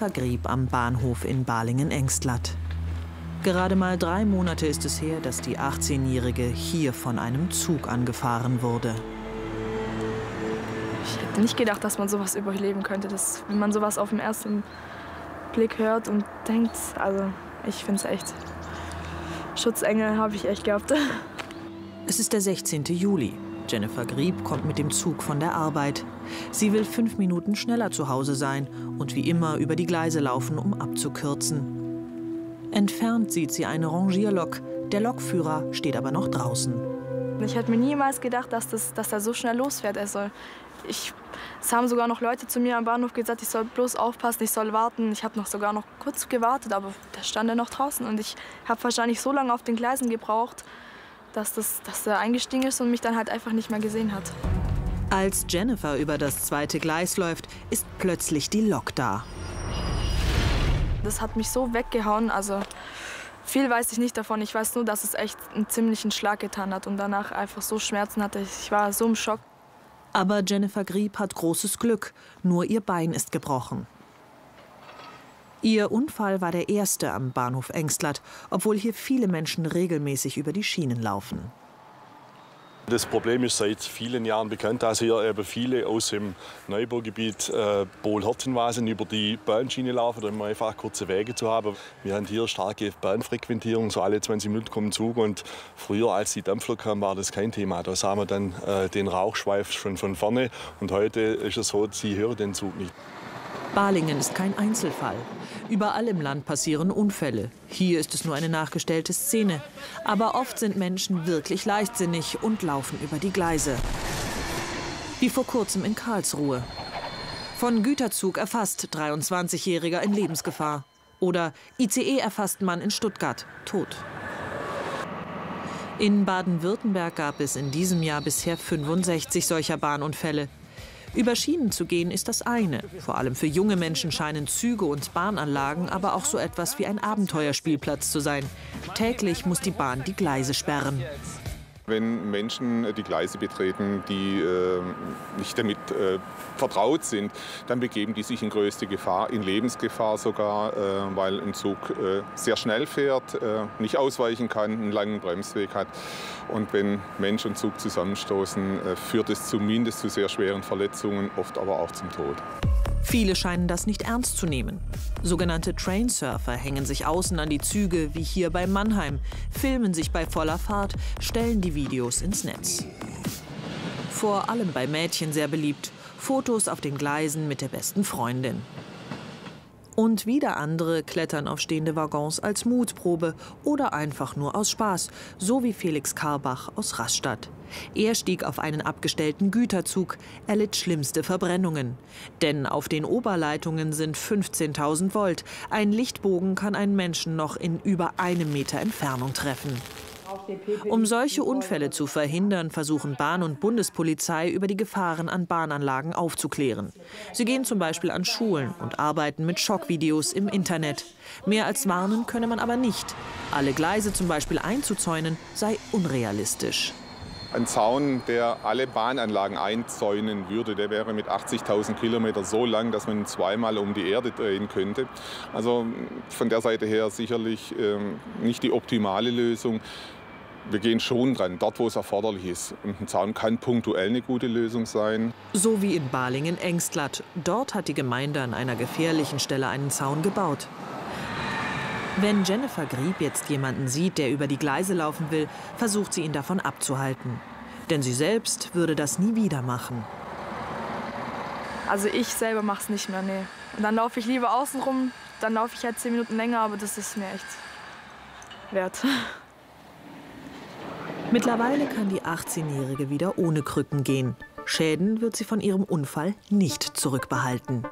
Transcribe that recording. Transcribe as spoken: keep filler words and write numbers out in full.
Jennifer Grieb am Bahnhof in Balingen-Engstlatt. Gerade mal drei Monate ist es her, dass die achtzehnjährige hier von einem Zug angefahren wurde. Ich hätte nicht gedacht, dass man sowas überleben könnte. Dass, wenn man sowas auf den ersten Blick hört und denkt, also ich finde es echt, Schutzengel habe ich echt gehabt. Es ist der sechzehnte Juli. Jennifer Grieb kommt mit dem Zug von der Arbeit. Sie will fünf Minuten schneller zu Hause sein und wie immer über die Gleise laufen, um abzukürzen. Entfernt sieht sie eine Rangierlok. Der Lokführer steht aber noch draußen. Ich hätte mir niemals gedacht, dass, das, dass er so schnell losfährt. Also ich, es haben sogar noch Leute zu mir am Bahnhof gesagt, ich soll bloß aufpassen, ich soll warten. Ich habe noch sogar noch kurz gewartet, aber da stand er noch draußen. Und ich habe wahrscheinlich so lange auf den Gleisen gebraucht, dass, das, dass er eingestiegen ist und mich dann halt einfach nicht mehr gesehen hat. Als Jennifer über das zweite Gleis läuft, ist plötzlich die Lok da. Das hat mich so weggehauen, also viel weiß ich nicht davon. Ich weiß nur, dass es echt einen ziemlichen Schlag getan hat und danach einfach so Schmerzen hatte. Ich war so im Schock. Aber Jennifer Grieb hat großes Glück, nur ihr Bein ist gebrochen. Ihr Unfall war der erste am Bahnhof Engstlatt, obwohl hier viele Menschen regelmäßig über die Schienen laufen. Das Problem ist seit vielen Jahren bekannt, dass hier eben viele aus dem Neubaugebiet äh, Bohl-Hotten über die Bahnschiene laufen, um einfach kurze Wege zu haben. Wir haben hier starke Bahnfrequentierung, so alle zwanzig Minuten kommt ein Zug. Und früher, als die Dampflok kam, war das kein Thema. Da sah man dann äh, den Rauchschweif schon von vorne. Und heute ist es so, sie hören den Zug nicht. Balingen ist kein Einzelfall. Überall im Land passieren Unfälle. Hier ist es nur eine nachgestellte Szene. Aber oft sind Menschen wirklich leichtsinnig und laufen über die Gleise. Wie vor kurzem in Karlsruhe. Von Güterzug erfasst, dreiundzwanzigjähriger in Lebensgefahr. Oder I C E erfasst Mann in Stuttgart, tot. In Baden-Württemberg gab es in diesem Jahr bisher fünfundsechzig solcher Bahnunfälle. Über Schienen zu gehen ist das eine. Vor allem für junge Menschen scheinen Züge und Bahnanlagen aber auch so etwas wie ein Abenteuerspielplatz zu sein. Täglich muss die Bahn die Gleise sperren. Wenn Menschen die Gleise betreten, die äh, nicht damit äh, vertraut sind, dann begeben die sich in größte Gefahr, in Lebensgefahr sogar, äh, weil ein Zug äh, sehr schnell fährt, äh, nicht ausweichen kann, einen langen Bremsweg hat. Und wenn Mensch und Zug zusammenstoßen, äh, führt es zumindest zu sehr schweren Verletzungen, oft aber auch zum Tod. Viele scheinen das nicht ernst zu nehmen. Sogenannte Trainsurfer hängen sich außen an die Züge, wie hier bei Mannheim, filmen sich bei voller Fahrt, stellen die Videos ins Netz. Vor allem bei Mädchen sehr beliebt. Fotos auf den Gleisen mit der besten Freundin. Und wieder andere klettern auf stehende Waggons als Mutprobe oder einfach nur aus Spaß, so wie Felix Karbach aus Rastatt. Er stieg auf einen abgestellten Güterzug, erlitt schlimmste Verbrennungen. Denn auf den Oberleitungen sind fünfzehntausend Volt. Ein Lichtbogen kann einen Menschen noch in über einem Meter Entfernung treffen. Um solche Unfälle zu verhindern, versuchen Bahn- und Bundespolizei über die Gefahren an Bahnanlagen aufzuklären. Sie gehen zum Beispiel an Schulen und arbeiten mit Schockvideos im Internet. Mehr als warnen könne man aber nicht. Alle Gleise zum Beispiel einzuzäunen, sei unrealistisch. Ein Zaun, der alle Bahnanlagen einzäunen würde, der wäre mit achtzigtausend Kilometern so lang, dass man zweimal um die Erde drehen könnte. Also von der Seite her sicherlich ähm, nicht die optimale Lösung. Wir gehen schon dran, dort wo es erforderlich ist. Und ein Zaun kann punktuell eine gute Lösung sein. So wie in Balingen-Engstlatt. Dort hat die Gemeinde an einer gefährlichen Stelle einen Zaun gebaut. Wenn Jennifer Grieb jetzt jemanden sieht, der über die Gleise laufen will, versucht sie ihn davon abzuhalten. Denn sie selbst würde das nie wieder machen. Also ich selber mache es nicht mehr, nee. Und dann laufe ich lieber außen rum, dann laufe ich halt zehn Minuten länger, aber das ist mir echt wert. Mittlerweile kann die achtzehnjährige wieder ohne Krücken gehen. Schäden wird sie von ihrem Unfall nicht zurückbehalten.